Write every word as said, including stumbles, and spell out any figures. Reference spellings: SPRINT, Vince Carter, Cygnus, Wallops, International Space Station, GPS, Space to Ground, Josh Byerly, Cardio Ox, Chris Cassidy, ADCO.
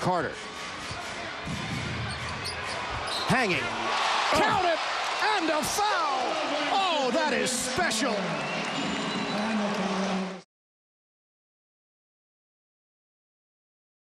Carter. Hanging. Oh. Count it! And a foul! Oh, that is special!